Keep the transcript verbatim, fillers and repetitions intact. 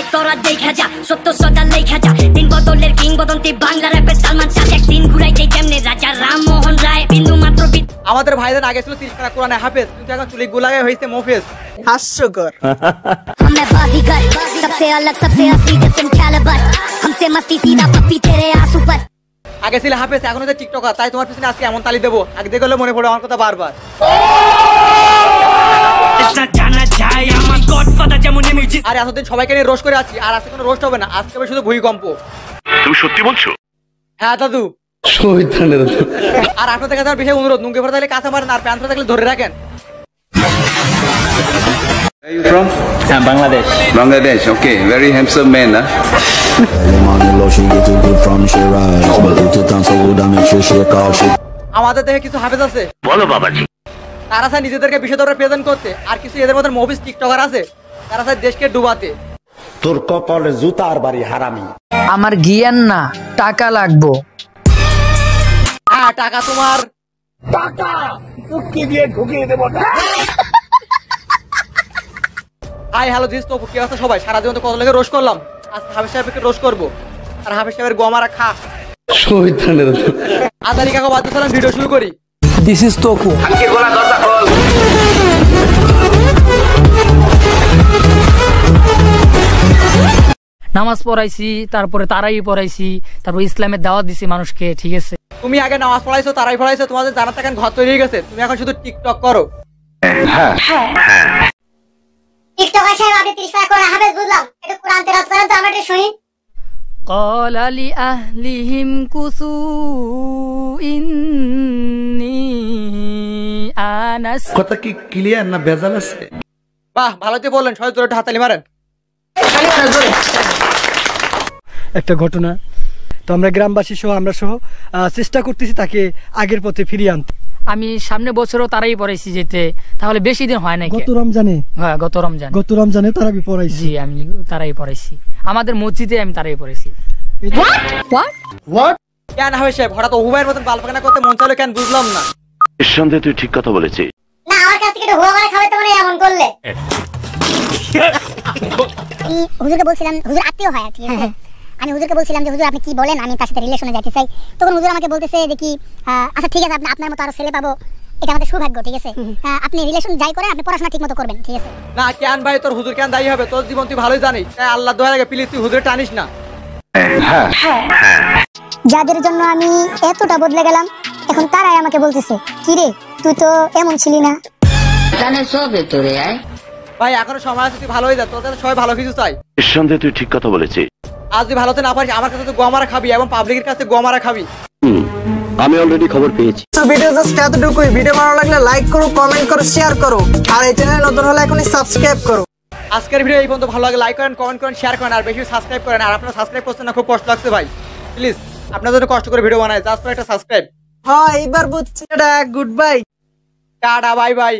যায় তোরা দেখা যা সত্য সদা লেখা যা দিন বদলের কিংবদন্তি বাংলা র‍্যাপে সালমান শাহ একদিন ঘুরাইতে কেমনে রাজা রামমোহন রায় বিন্দু মাত্র আমাদের ভাইদের আগে ছিল তিরিশ খানা কোরআনে হাফেজ কিন্তু এখন চুলি গোলায় হইছে মুফেজ হাস্যকর আমরা বাজিকার सबसे अलग सबसे असली डिफरेंट कैलिबर हमसे मस्ती सीधा पप्पी तेरे आंसू पर आगे ছিল হাফেজ এখন হচ্ছে টিকটকার তাই তোমার পিছনে আজকে এমন তালি দেব আগে দেখলে মনে পড়ে আমার কথা বারবার না জানা যায় আমার গডফাদার যেমন ইমেজ আরে এতদিন সবাইকে নিয়ে রোস্ট করে আছি আর আজকে কোনো রোস্ট হবে না আজকে হবে শুধু ভূমিকম্প তুমি সত্যি বলছো হ্যাঁ দাদু শয়তানের আর আট থেকে তার বিষয় অনুরোধ নুঙ্গে ভরে তাহলে কাঁচা মারেন আর প্যান্ট থাকলে ধরে রাখেন Where are you from? I'm Bangladesh. Bangladesh, okay. Very handsome man, huh? আমাদের দেখে কিছু হাফেজ আছে। বলো বাবাজি। তারা চায় নিজেদেরকে বিশেষত প্রেজেন্ট করতে আর কিছু এদের মধ্যে মুভিজ টিকটকার আছে তারা চায় দেশকে ডুবাতে। তোর কপালে জুতা আর বাড়ি হারামি। আমার জ্ঞান না টাকা লাগবো। হ্যাঁ টাকা তোমার। টাকা তোকে দিয়ে ঢুকিয়ে দেবো। আই হ্যালো দিস তো কি অবস্থা সবাই সারা দিন তো কত লাগে রোশ করলাম আজ হাফেজ সাহেবকে রোশ করব আর হাফেজ সাহেবের গোমারা খা শয়তানের আদালি কাকা বাদ দিলাম ভিডিও শুরু করি দিস ইজ তোকু আজকে গলা দরজা খোল নামাজ পড়াইছি তারপরে তারাই পড়াইছি তারপর ইসলামের দাওয়াত দিছি মানুষকে ঠিক আছে তুমি আগে নামাজ পড়াইছো তারাই পড়াইছো তোমাদের জানা থাকেন ঘর তৈরি হয়ে গেছে তুমি এখন শুধু টিকটক করো হ্যাঁ হ্যাঁ টিকটকার সাহেব আপনি তিরিশ পারা কোরআন হাফেজ বুঝলাম এটা কোরআন তেলাওয়াত করেন তো আমরা একটু শুনি ক্বাল আলি আহলিহিম কুসু ইন্নী আনাস কথা কি ক্লিয়ার না ভেজাল আছে বাহ ভালোতে বলেন সবাই জোরে হাততালি মারেন খালি মারেন জোরে একটা ঘটনা তো আমরা গ্রামবাসী সহ আমরা সহ চেষ্টা করতেছি তাকে আগের পথে ফিরিয়ে আনতে আমি সামনে বছরও তারাই পড়াইছি যেতে তাহলে বেশি দিন হয় নাকি গত রমজানে হ্যাঁ গত রমজানে গত রমজানে তারাবি পড়াইছি আমি তারাই পড়াইছি আমাদের মসজিদে আমি তারাই পড়াইছি হোয়াট হোয়াট হোয়াট কেন হবে সাহেব হঠাৎ হুবাইর মত বালপাকানা করতে মন চাইলো কেন বুঝলাম না নিঃসন্দেহে তুই ঠিক কথা বলেছিস না আমার কাছ থেকে হুয়া করে খাবে তোমরা এমন করলে হুজুরকে বলছিলাম হুজুর আত্মীয় হয় ঠিক আছে আমি হুজুরকে বলছিলাম যে হুজুর আপনি কি বলেন আমি তার সাথে রিলেশনে যাইতে চাই তখন হুজুর আমাকে বলতেছে যে কি আচ্ছা ঠিক আছে আপনি আপনার মতো আরো ছেলে পাবো এটা আমাদের সৌভাগ্য ঠিক আছে আপনি রিলেশন যাই করে আপনি পড়াশোনা ঠিকমতো করবেন ঠিক আছে না কেন ভাই তোর হুজুর কেন দায়ী হবে তোর জীবন তুই ভালোই জানিস তাই আল্লাহ দয়া লাগে প্লিজ তুই হুজুর টানিস না হ্যাঁ যাদের জন্য আমি এতটা বদলে গেলাম এখন তারাই আমাকে বলতেছে কি রে তুই তো এমন ছিলি না জানে সবে তোরে আয় ভাই এখন সময় আছে তুই ভালো হয়ে যা তোদের সবাই ভালো কিছু চাই নিঃসন্দেহে তুই ঠিক কথা বলেছিস আজ যদি ভালোতে না পারিস আমার কাছে তো গোমারা খাবি এবং পাবলিকের কাছে গোমারা খাবি আমি অলরেডি খবর পেয়েছি তো ভিডিও জাস্ট এতটুকুই ভিডিও ভালো লাগলে লাইক করো কমেন্ট করো শেয়ার করো আর এই চ্যানেল নতুন হলে এখনই সাবস্ক্রাইব করো আজকের ভিডিও এই পর্যন্ত ভালো লাগলে লাইক করেন কমেন্ট করেন শেয়ার করেন আর বেশি সাবস্ক্রাইব করেন আর আপনারা সাবস্ক্রাইব করছেন না খুব কষ্ট লাগছে ভাই প্লিজ আপনারা যত কষ্ট করে ভিডিও বানায় জাস্ট একটা সাবস্ক্রাইব হ্যাঁ এবার বুঝছি এটা good bye tata bye by